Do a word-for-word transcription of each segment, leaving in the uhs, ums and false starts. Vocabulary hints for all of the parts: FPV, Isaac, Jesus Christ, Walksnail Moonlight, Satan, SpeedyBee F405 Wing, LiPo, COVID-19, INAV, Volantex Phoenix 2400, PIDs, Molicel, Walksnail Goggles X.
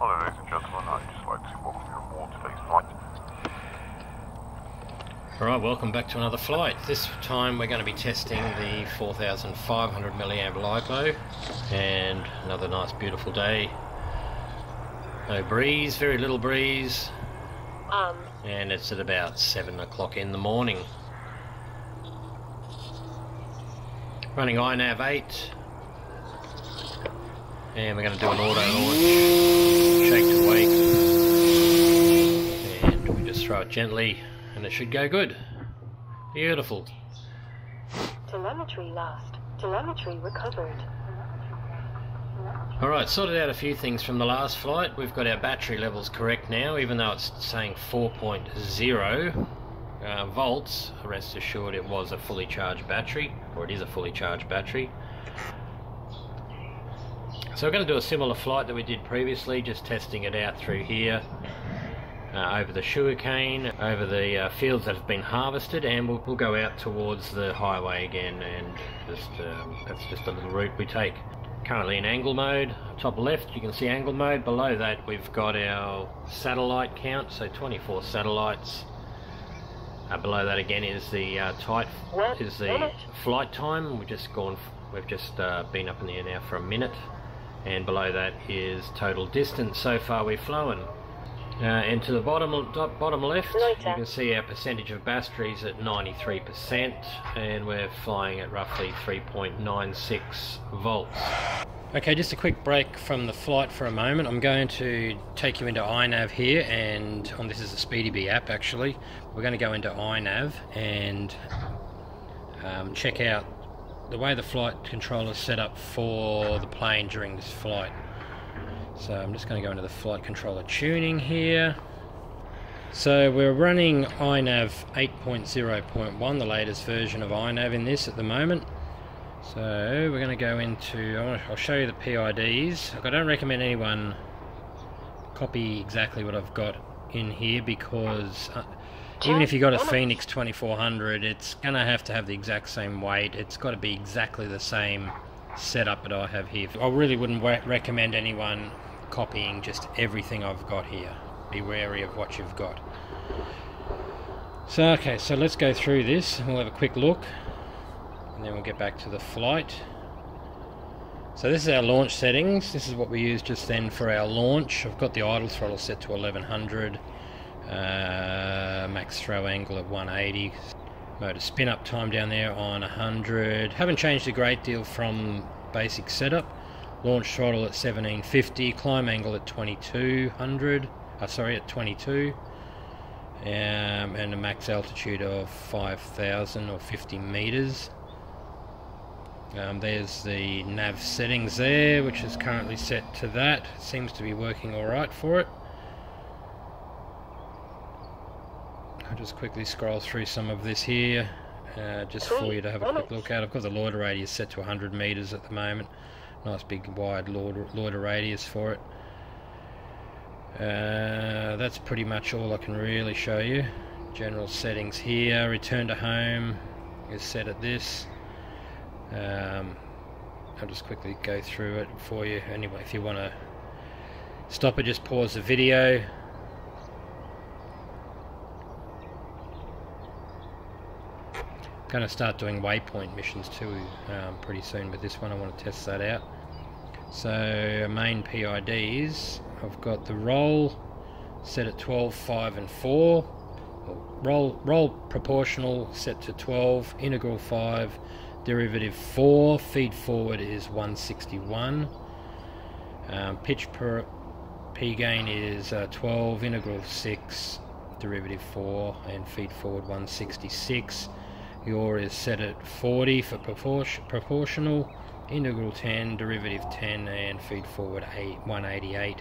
Hello ladies and gentlemen, I'd just like to welcome you aboard today's flight. Alright, welcome back to another flight. This time we're going to be testing the four thousand five hundred milliamp LiPo, and another nice beautiful day. No breeze, very little breeze, um, and it's at about seven o'clock in the morning. Running I nav eight. And we're going to do an auto launch, shake to wake, and we just throw it gently, and it should go good. Beautiful. Telemetry lost. Telemetry recovered. Alright, sorted out a few things from the last flight. We've got our battery levels correct now, even though it's saying four point zero uh, volts. Rest assured it was a fully charged battery, or it is a fully charged battery. So we're going to do a similar flight that we did previously, just testing it out through here, uh, over the sugarcane, over the uh, fields that have been harvested, and we'll, we'll go out towards the highway again, and just um, that's just a little route we take. Currently in angle mode, top left you can see angle mode, below that we've got our satellite count, so twenty-four satellites. Uh, below that again is the uh, tight, is the flight time. We've just gone, we've just uh, been up in the air now for a minute. And below that is total distance so far we've flown. Uh, and to the bottom top, bottom left, Later. you can see our percentage of batteries at ninety-three percent, and we're flying at roughly three point nine six volts. Okay, just a quick break from the flight for a moment. I'm going to take you into I nav here, and oh, this is the SpeedyBee app actually. We're going to go into I nav and um, check out the way the flight controller is set up for the plane during this flight. So I'm just going to go into the flight controller tuning here. So we're running I nav eight point zero point one, the latest version of I nav in this at the moment. So we're going to go into, I'll show you the P I Ds. I don't recommend anyone copy exactly what I've got in here, because uh, even if you got a Phoenix twenty-four hundred, it's going to have to have the exact same weight. It's got to be exactly the same setup that I have here. I really wouldn't recommend anyone copying just everything I've got here. Be wary of what you've got. So, okay, so let's go through this. We'll have a quick look, and then we'll get back to the flight. So this is our launch settings. This is what we used just then for our launch. I've got the idle throttle set to eleven hundred. Uh, max throw angle at one eighty, motor spin up time down there on one hundred, haven't changed a great deal from basic setup. Launch throttle at seventeen fifty, climb angle at twenty-two hundred, uh, sorry at twenty-two, um, and a max altitude of five thousand or fifty meters. Um, there's the nav settings there, which is currently set to that. It seems to be working alright for it. I'll just quickly scroll through some of this here, uh, just for you to have a quick look at. I've got the loiter radius set to one hundred meters at the moment. Nice big wide loiter, loiter radius for it. Uh, that's pretty much all I can really show you. General settings here. Return to home is set at this. Um, I'll just quickly go through it for you. Anyway, if you want to stop it, just pause the video. Going to start doing waypoint missions too um, pretty soon with this one. I want to test that out. So main P I Ds, I've got the roll set at twelve, five and four, roll, roll proportional set to twelve, integral five, derivative four, feed forward is one sixty-one, um, pitch per P gain is uh, twelve, integral six, derivative four, and feed forward one sixty-six. Yaw is set at forty for proportional, integral ten, derivative ten, and feed forward one eighty-eight.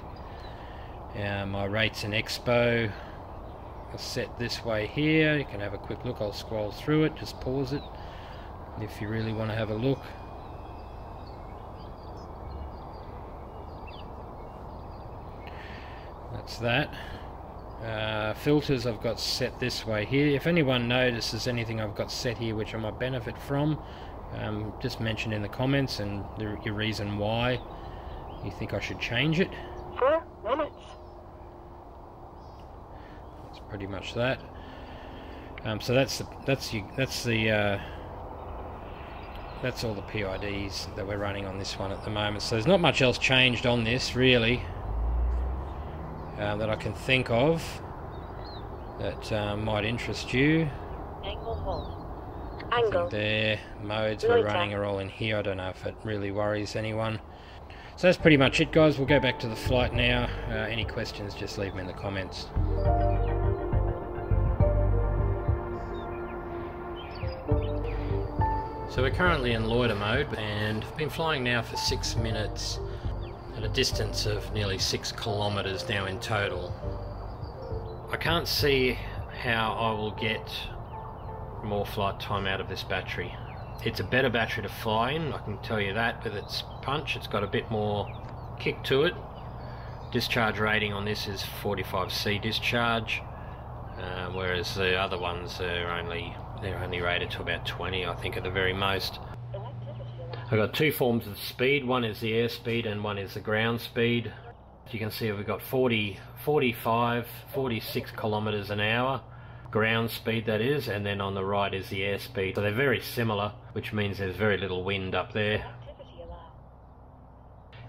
Um, my rates and expo are set this way here. You can have a quick look. I'll scroll through it, just pause it if you really want to have a look. That's that. Uh, filters I've got set this way here. If anyone notices anything I've got set here which I might benefit from, um, just mention in the comments and the, your reason why you think I should change it. four minutes. That's pretty much that. Um, so that's the that's the, that's the uh, that's all the P I Ds that we're running on this one at the moment. So there's not much else changed on this really uh, that I can think of that uh, might interest you. Angle. There, modes we're running are all in here. I don't know if it really worries anyone. So that's pretty much it, guys. We'll go back to the flight now. Uh, any questions, just leave them in the comments. So we're currently in loiter mode, and I've been flying now for six minutes at a distance of nearly six kilometers now in total. I can't see how I will get more flight time out of this battery. It's a better battery to fly in, I can tell you that, with its punch. It's got a bit more kick to it. Discharge rating on this is forty-five C discharge, uh, whereas the other ones are only they're only rated to about twenty, I think, at the very most. I've got two forms of speed. One is the airspeed and one is the ground speed. As you can see, we've got forty, forty-five, forty-six kilometers an hour. Ground speed, that is, and then on the right is the airspeed. So they're very similar, which means there's very little wind up there.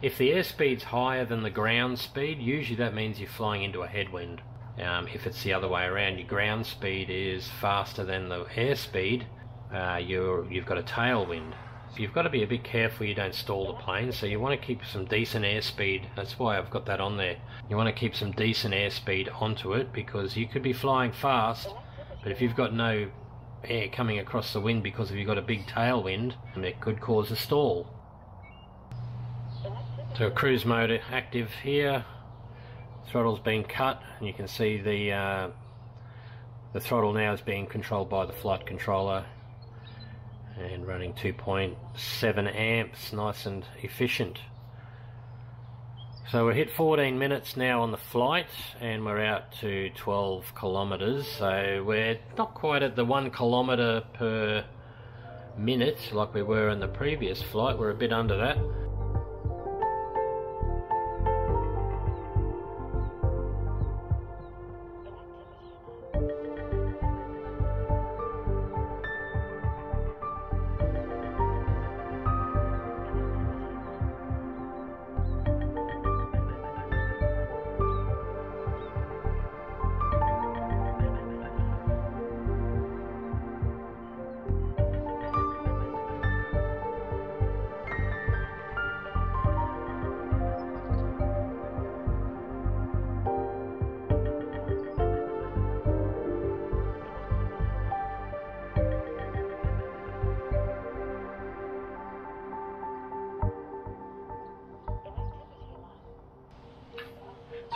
If the airspeed's higher than the ground speed, usually that means you're flying into a headwind. Um, if it's the other way around, your ground speed is faster than the airspeed, uh, you're, you've got a tailwind. So you've got to be a bit careful you don't stall the plane, so you want to keep some decent airspeed. That's why I've got that on there. You want to keep some decent airspeed onto it, because you could be flying fast, but if you've got no air coming across the wind because if you've got a big tailwind, it could cause a stall. So cruise mode active here, throttle's been cut, and you can see the, uh, the throttle now is being controlled by the flight controller. And running two point seven amps, nice and efficient. So we're hit fourteen minutes now on the flight, and we're out to twelve kilometers. So we're not quite at the one kilometer per minute like we were in the previous flight. We're a bit under that.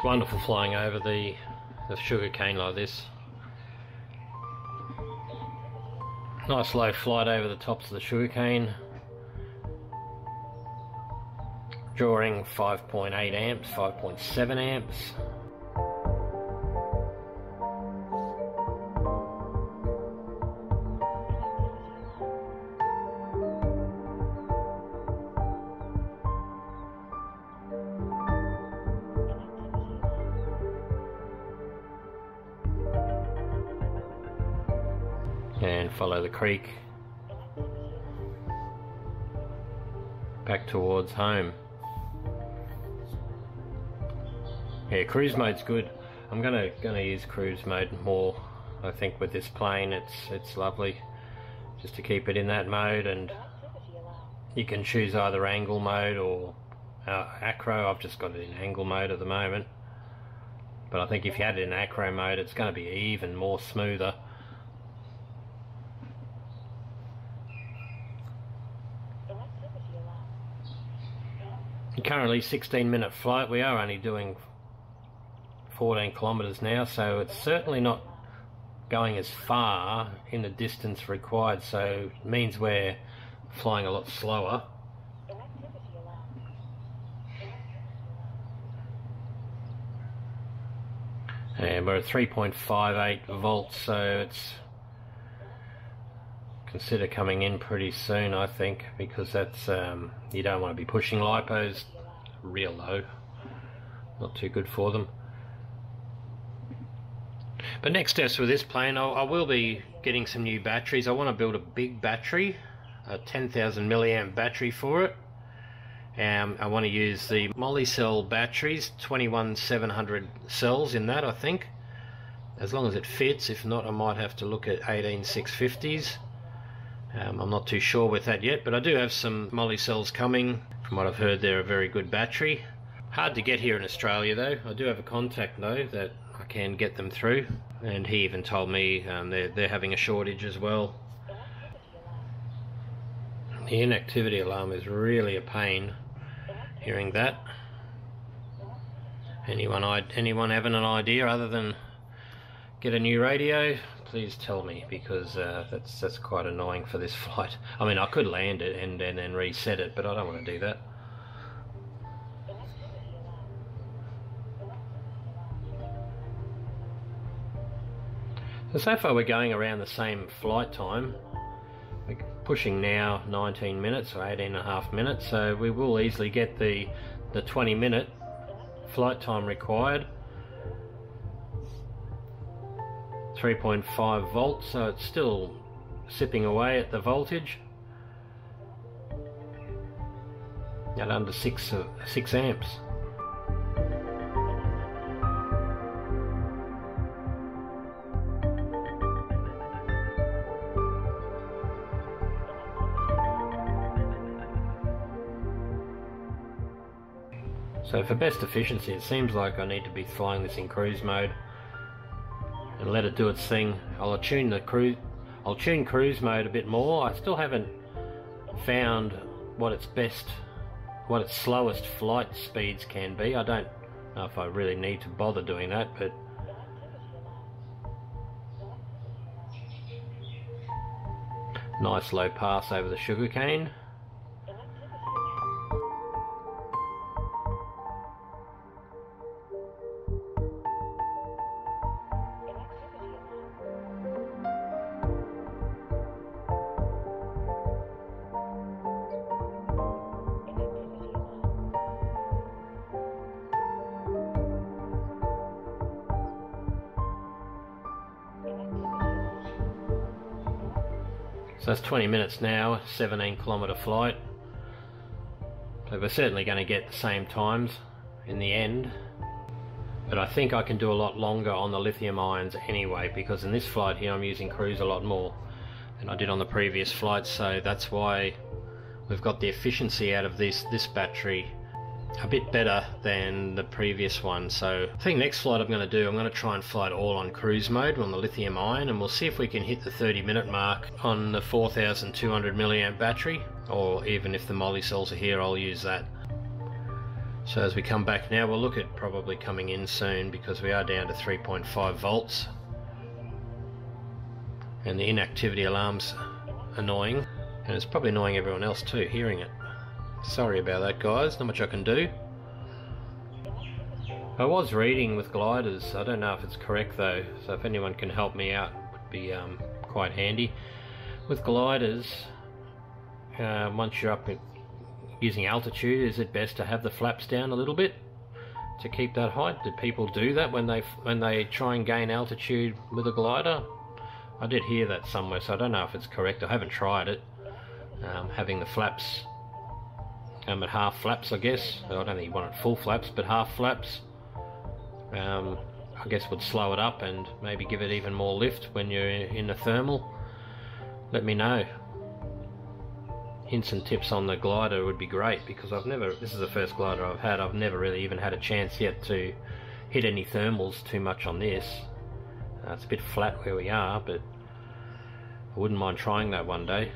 Wonderful flying over the, the sugar cane like this. Nice low flight over the tops of the sugar cane. Drawing five point eight amps, five point seven amps. And follow the creek back towards home. Yeah, cruise mode's good. I'm gonna gonna use cruise mode more, I think, with this plane. It's it's lovely just to keep it in that mode, and you can choose either angle mode or uh, acro. I've just got it in angle mode at the moment, but I think if you had it in acro mode, it's going to be even more smoother. Currently sixteen minute flight, we are only doing fourteen kilometers now, so it's certainly not going as far in the distance required, so it means we're flying a lot slower. And we're at three point five eight volts, so it's consider coming in pretty soon, I think, because that's um, you don't want to be pushing LiPos real low. not too good for them. But next steps with this plane, I'll, I will be getting some new batteries. I want to build a big battery, a ten thousand milliamp battery for it. Um, I want to use the Molicel batteries, twenty-one seven hundred cells in that, I think, as long as it fits. If not, I might have to look at eighteen six fifties. Um, I'm not too sure with that yet, but I do have some Molicels coming. From what I've heard, they're a very good battery. Hard to get here in Australia though. I do have a contact though that I can get them through, and he even told me um, they're, they're having a shortage as well. The inactivity alarm is really a pain, hearing that. Anyone, anyone having an idea other than get a new radio? Please tell me, because uh, that's that's quite annoying for this flight. I mean, I could land it and and then reset it, but I don't want to do that. So so far we're going around the same flight time. We're pushing now nineteen minutes or eighteen and a half minutes, so we will easily get the the twenty minute flight time required. three point five volts, so it's still sipping away at the voltage at under six uh, six amps. So for best efficiency, it seems like I need to be flying this in cruise mode and let it do its thing. I'll tune the cruise. I'll tune cruise mode a bit more. I still haven't found what its best, what its slowest flight speeds can be. I don't know if I really need to bother doing that, but nice low pass over the sugarcane. So that's twenty minutes now, seventeen kilometer flight. So we're certainly going to get the same times in the end. But I think I can do a lot longer on the lithium ions anyway, because in this flight here I'm using cruise a lot more than I did on the previous flight, so that's why we've got the efficiency out of this, this battery a bit better than the previous one. So I think next flight I'm going to do, I'm going to try and fly it all on cruise mode on the lithium ion, and we'll see if we can hit the thirty minute mark on the four thousand two hundred milliamp battery, or even if the Molicels are here, I'll use that. So as we come back now, we'll look at probably coming in soon, because we are down to three point five volts and the inactivity alarm's annoying, and it's probably annoying everyone else too hearing it. Sorry about that guys, not much I can do. I was reading with gliders, I don't know if it's correct though, so if anyone can help me out, it would be um, quite handy. With gliders, uh, once you're up using altitude, is it best to have the flaps down a little bit to keep that height? Did people do that when they when they try and gain altitude with a glider? I did hear that somewhere, so I don't know if it's correct. I haven't tried it, um, having the flaps Um, at half flaps, I guess. I don't think you want it full flaps, but half flaps um, I guess would slow it up and maybe give it even more lift when you're in the thermal. Let me know. Hints and tips on the glider would be great, because I've never, this is the first glider I've had, I've never really even had a chance yet to hit any thermals too much on this. Uh, it's a bit flat where we are, but I wouldn't mind trying that one day.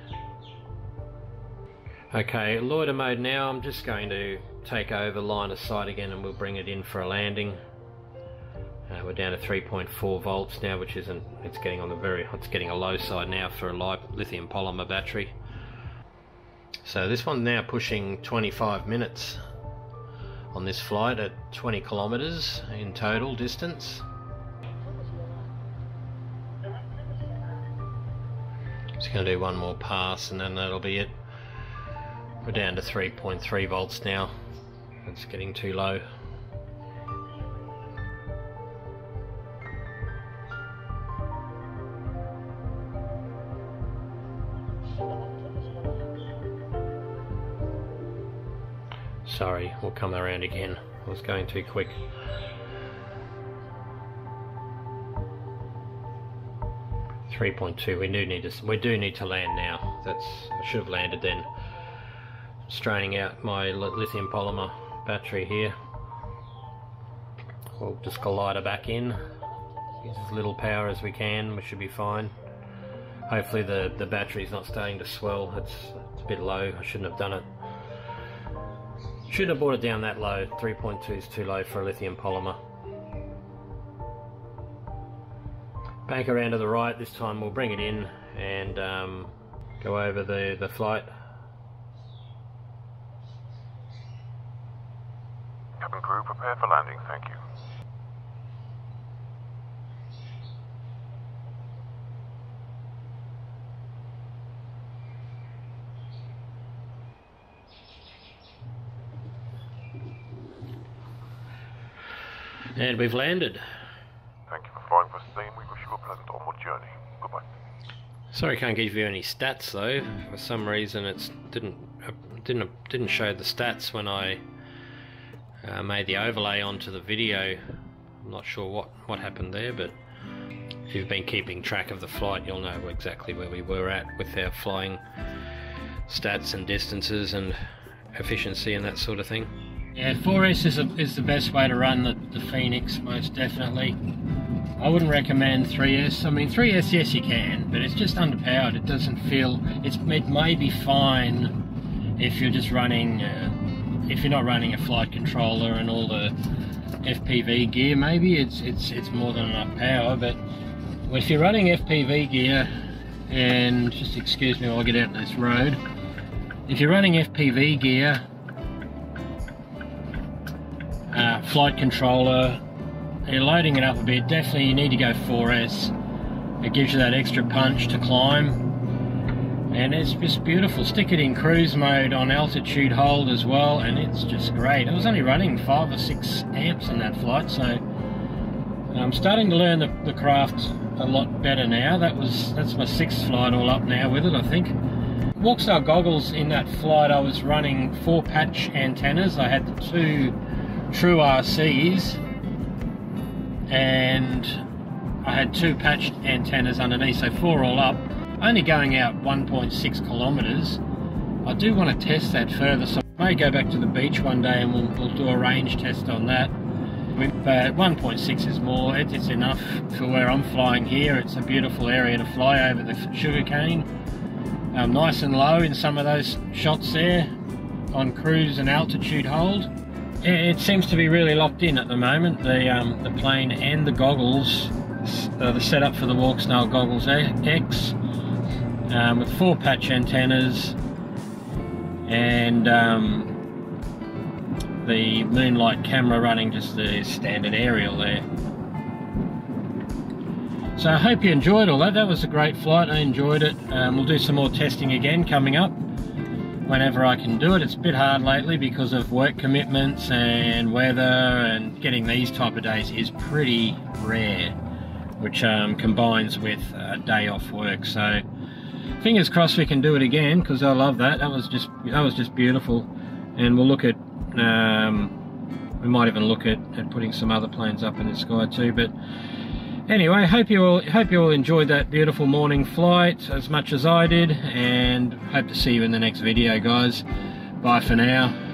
Okay, loiter mode now. I'm just going to take over line of sight again and we'll bring it in for a landing. Uh, we're down to three point four volts now, which isn't, it's getting on the very, it's getting a low side now for a lithium polymer battery. So this one's now pushing twenty-five minutes on this flight at twenty kilometers in total distance. Just going to do one more pass and then that'll be it. We're down to three point three volts now. It's getting too low. sorry, we'll come around again. I was going too quick. three point two, we do need to we do need to land now. That's, I should have landed then. Straining out my lithium polymer battery here. We'll just collider back in. Use as little power as we can, we should be fine. Hopefully the, the battery's not starting to swell. It's, it's a bit low, I shouldn't have done it. Shouldn't have brought it down that low. three point two is too low for a lithium polymer. Back around to the right, this time we'll bring it in and um, go over the, the flight. Cabin crew, prepare for landing, thank you. And we've landed. Thank you for flying for steam. We wish you a pleasant onward journey. Goodbye. Sorry, I can't give you any stats though. For some reason, it didn't didn't didn't show the stats when I uh, made the overlay onto the video. I'm not sure what what happened there, but if you've been keeping track of the flight, you'll know exactly where we were at with our flying stats and distances and efficiency and that sort of thing. Yeah, four S is, a, is the best way to run the, the Phoenix, most definitely. I wouldn't recommend three S. I mean, three S, yes you can, but it's just underpowered. It doesn't feel... It's, it may be fine if you're just running... Uh, if you're not running a flight controller and all the F P V gear, maybe it's, it's, it's more than enough power, but if you're running F P V gear, and just excuse me while I get out of this road, if you're running F P V gear, Uh, flight controller, you're loading it up a bit. Definitely you need to go four S. It gives you that extra punch to climb, and it's just beautiful. Stick it in cruise mode on altitude hold as well, and it's just great. I was only running five or six amps in that flight, so I'm starting to learn the, the craft a lot better now. That was that's my sixth flight all up now with it, I think. Walksnail goggles in that flight, I was running four patch antennas. I had the two true R Cs, and I had two patched antennas underneath, so four all up. Only going out one point six kilometers. I do want to test that further, so I may go back to the beach one day and we'll, we'll do a range test on that. But one point six is more, it, it's enough for where I'm flying here. It's a beautiful area to fly over the sugarcane. Um, nice and low in some of those shots there on cruise and altitude hold. It seems to be really locked in at the moment, the, um, the plane and the goggles, uh, the setup for the Walksnail Goggles X, um, with four patch antennas and um, the Moonlight camera running just the standard aerial there. So I hope you enjoyed all that. That was a great flight, I enjoyed it. Um, we'll do some more testing again coming up whenever I can do it. It's a bit hard lately because of work commitments and weather, and getting these type of days is pretty rare, which um, combines with a day off work. So fingers crossed we can do it again, because I love that. That was just that was just beautiful, and we'll look at um, we might even look at, at putting some other planes up in the sky too. But anyway, hope you all hope you all enjoyed that beautiful morning flight as much as I did, and hope to see you in the next video, guys. Bye for now.